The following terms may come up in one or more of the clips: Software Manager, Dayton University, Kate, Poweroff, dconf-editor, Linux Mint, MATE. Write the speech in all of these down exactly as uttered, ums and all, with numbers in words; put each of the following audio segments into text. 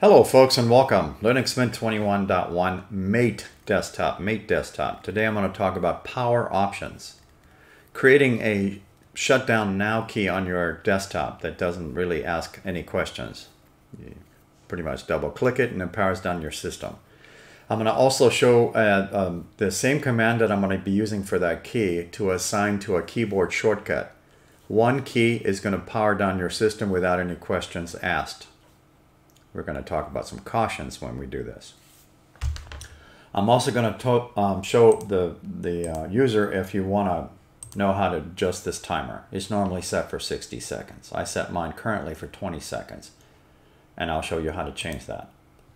Hello folks and welcome. Linux Mint twenty-one point one MATE desktop, MATE desktop. Today I'm going to talk about power options. Creating a shutdown now key on your desktop that doesn't really ask any questions. You pretty much double click it and it powers down your system. I'm going to also show uh, um, the same command that I'm going to be using for that key to assign to a keyboard shortcut. One key is going to power down your system without any questions asked. We're going to talk about some cautions when we do this. I'm also going to um, show the, the uh, user if you want to know how to adjust this timer. It's normally set for sixty seconds. I set mine currently for twenty seconds, and I'll show you how to change that.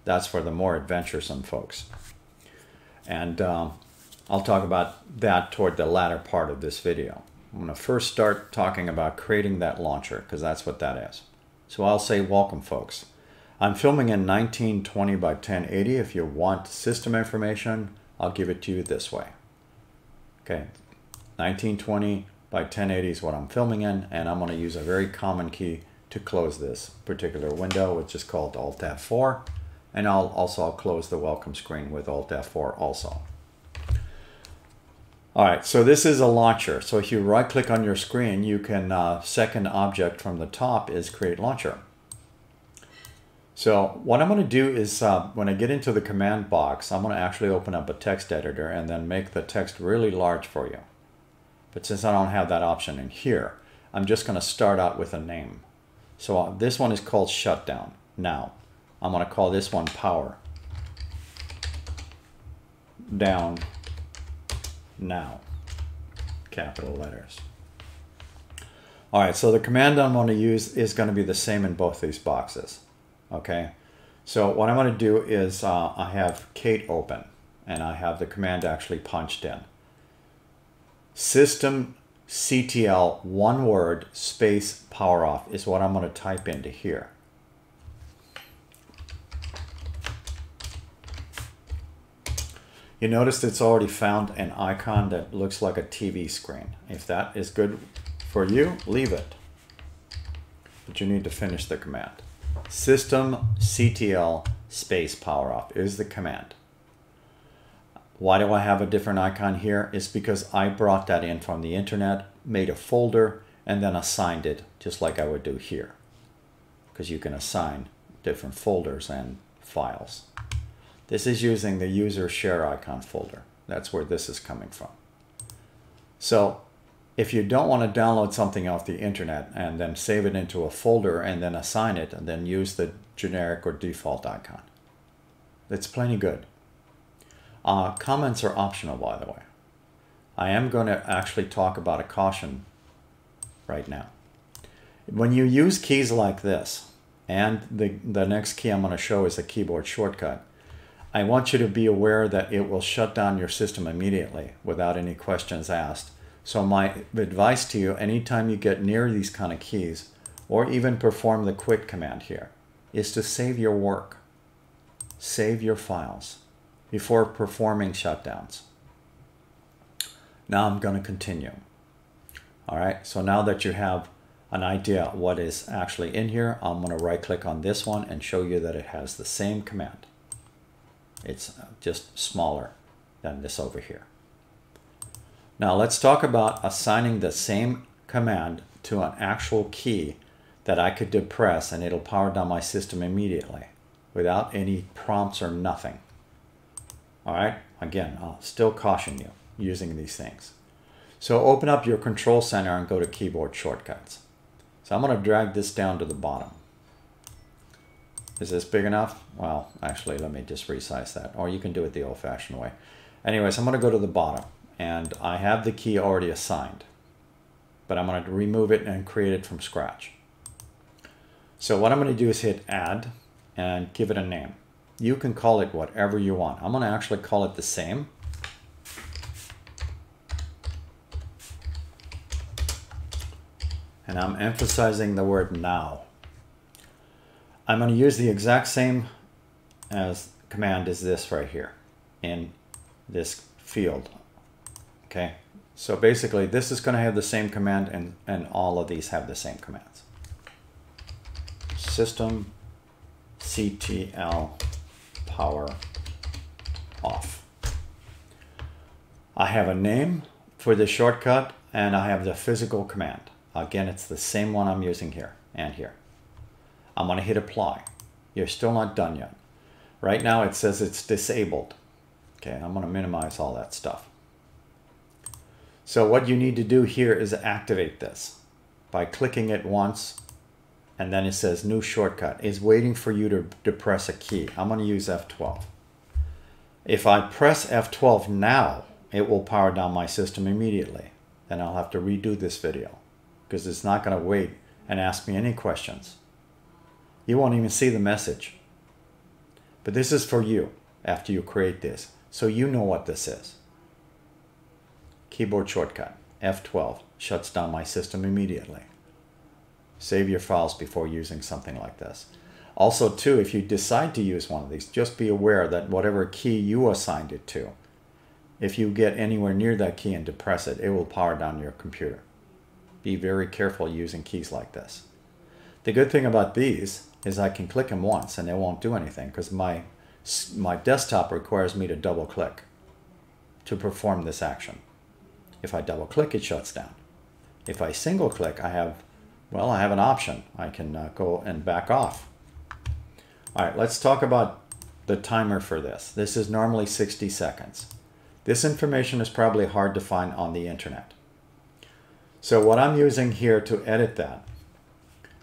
That's for the more adventuresome folks. And um, I'll talk about that toward the latter part of this video. I'm going to first start talking about creating that launcher, because that's what that is. So I'll say welcome, folks. I'm filming in nineteen twenty by ten eighty. If you want system information, I'll give it to you this way. Okay, nineteen twenty by ten eighty is what I'm filming in, and I'm going to use a very common key to close this particular window, which is called Alt F four, and I'll also I'll close the welcome screen with Alt F four also. All right, so this is a launcher. So if you right-click on your screen, you can uh, second object from the top is create launcher. So what I'm going to do is uh, when I get into the command box, I'm going to actually open up a text editor and then make the text really large for you. But since I don't have that option in here, I'm just going to start out with a name. So uh, this one is called Shutdown. Now, I'm going to call this one Power Down Now, capital letters. All right, so the command I'm going to use is going to be the same in both these boxes. Okay, so what I'm going to do is uh, I have Kate open, and I have the command actually punched in. System C T L, one word, space, power off is what I'm going to type into here. You notice it's already found an icon that looks like a T V screen. If that is good for you, leave it. But you need to finish the command. System C T L space power off is the command. Why do I have a different icon here? It's because I brought that in from the internet, made a folder, and then assigned it just like I would do here. Because you can assign different folders and files. This is using the user share icon folder. That's where this is coming from. So if you don't want to download something off the internet and then save it into a folder and then assign it and then use the generic or default icon, that's plenty good. Uh, comments are optional, by the way. I am going to actually talk about a caution right now. When you use keys like this, and the, the next key I'm going to show is a keyboard shortcut, I want you to be aware that it will shut down your system immediately without any questions asked. So my advice to you, anytime you get near these kind of keys, or even perform the quit command here, is to save your work. Save your files before performing shutdowns. Now I'm going to continue. All right, so now that you have an idea of what is actually in here, I'm going to right-click on this one and show you that it has the same command. It's just smaller than this over here. Now let's talk about assigning the same command to an actual key that I could depress and it'll power down my system immediately without any prompts or nothing. All right, again, I'll still caution you using these things. So open up your control center and go to keyboard shortcuts. So I'm going to drag this down to the bottom. Is this big enough? Well, actually, let me just resize that. Or you can do it the old-fashioned way. Anyways, I'm going to go to the bottom. And I have the key already assigned. But I'm going to remove it and create it from scratch. So what I'm going to do is hit Add and give it a name. You can call it whatever you want. I'm going to actually call it the same. And I'm emphasizing the word now. I'm going to use the exact same as command as this right here in this field. Okay, so basically this is going to have the same command, and, and all of these have the same commands. System C T L power off. I have a name for the shortcut and I have the physical command. Again, it's the same one I'm using here and here. I'm going to hit apply. You're still not done yet. Right now it says it's disabled. Okay, I'm going to minimize all that stuff. So what you need to do here is activate this by clicking it once, and then it says new shortcut is waiting for you to, to press a key. I'm going to use F twelve. If I press F twelve now, it will power down my system immediately. Then I'll have to redo this video because it's not going to wait and ask me any questions. You won't even see the message. But this is for you after you create this, so you know what this is. Keyboard shortcut, F twelve, shuts down my system immediately. Save your files before using something like this. Also too, if you decide to use one of these, just be aware that whatever key you assigned it to, if you get anywhere near that key and depress it, it will power down your computer. Be very careful using keys like this. The good thing about these is I can click them once and they won't do anything because my, my desktop requires me to double click to perform this action. If I double click, it shuts down. If I single click, I have, well, I have an option. I can uh, go and back off. All right, let's talk about the timer for this. This is normally sixty seconds. This information is probably hard to find on the internet. So what I'm using here to edit that,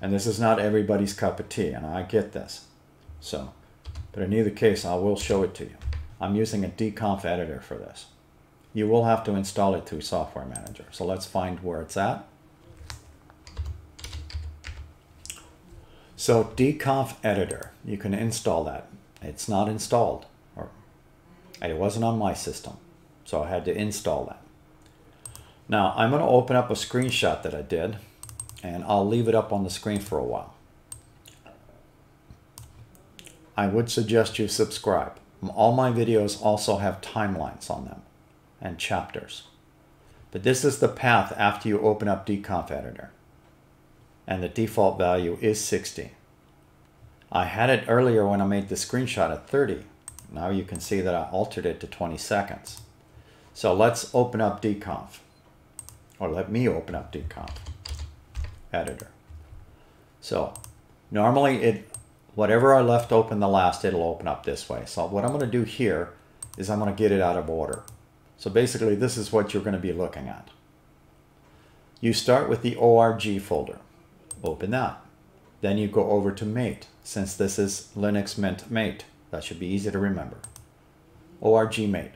and this is not everybody's cup of tea, and I get this. So, but in either case, I will show it to you. I'm using a dconf editor for this. You will have to install it through Software Manager. So let's find where it's at. So dconf editor, you can install that. It's not installed, or it wasn't on my system, so I had to install that. Now I'm going to open up a screenshot that I did, and I'll leave it up on the screen for a while. I would suggest you subscribe. All my videos also have timelines on them and chapters. But this is the path after you open up dconf editor. And the default value is sixty. I had it earlier when I made the screenshot at thirty. Now you can see that I altered it to twenty seconds. So let's open up dconf, or let me open up dconf editor. So normally it, whatever I left open the last, it'll open up this way. So what I'm going to do here is I'm going to get it out of order. So basically, this is what you're going to be looking at. You start with the O R G folder. Open that. Then you go over to MATE. Since this is Linux Mint MATE, that should be easy to remember. O R G MATE.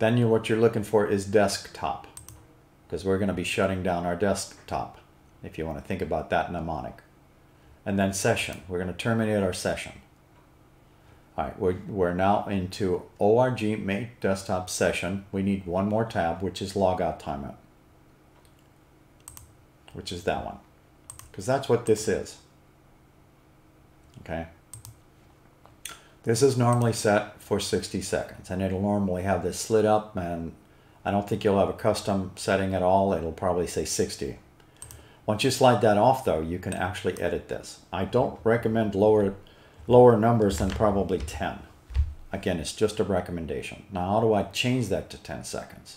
Then you, what you're looking for is desktop, because we're going to be shutting down our desktop, if you want to think about that mnemonic. And then session. We're going to terminate our session. All right, we're, we're now into O R G MATE desktop session. We need one more tab, which is logout timeout, which is that one, because that's what this is. Okay. This is normally set for sixty seconds, and it'll normally have this slid up, and I don't think you'll have a custom setting at all. It'll probably say sixty. Once you slide that off, though, you can actually edit this. I don't recommend lower lower numbers than probably ten. Again, it's just a recommendation. Now, how do I change that to ten seconds?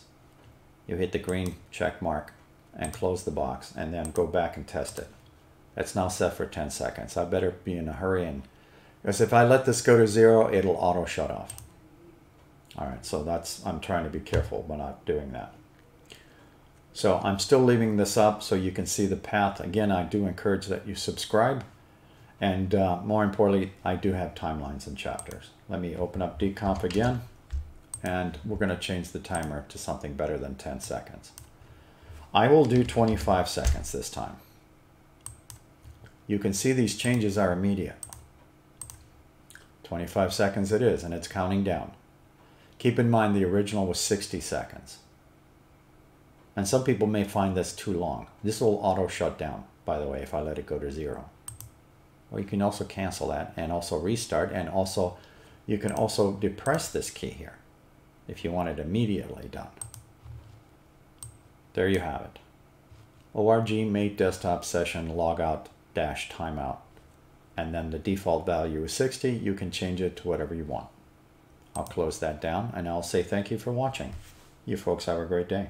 You hit the green check mark and close the box and then go back and test it. It's now set for ten seconds. I better be in a hurry, and because if I let this go to zero, it'll auto shut off. All right, so that's, I'm trying to be careful when I'm doing that. So I'm still leaving this up so you can see the path. Again, I do encourage that you subscribe. And uh, more importantly, I do have timelines and chapters. Let me open up dconf again, and we're going to change the timer to something better than ten seconds. I will do twenty-five seconds this time. You can see these changes are immediate. twenty-five seconds it is, and it's counting down. Keep in mind the original was sixty seconds. And some people may find this too long. This will auto shut down, by the way, if I let it go to zero. Or you can also cancel that and also restart, and also you can also depress this key here if you want it immediately done. There you have it. O R G MATE desktop session logout dash timeout and then the default value is sixty. You can change it to whatever you want. I'll close that down, and I'll say thank you for watching. You folks have a great day.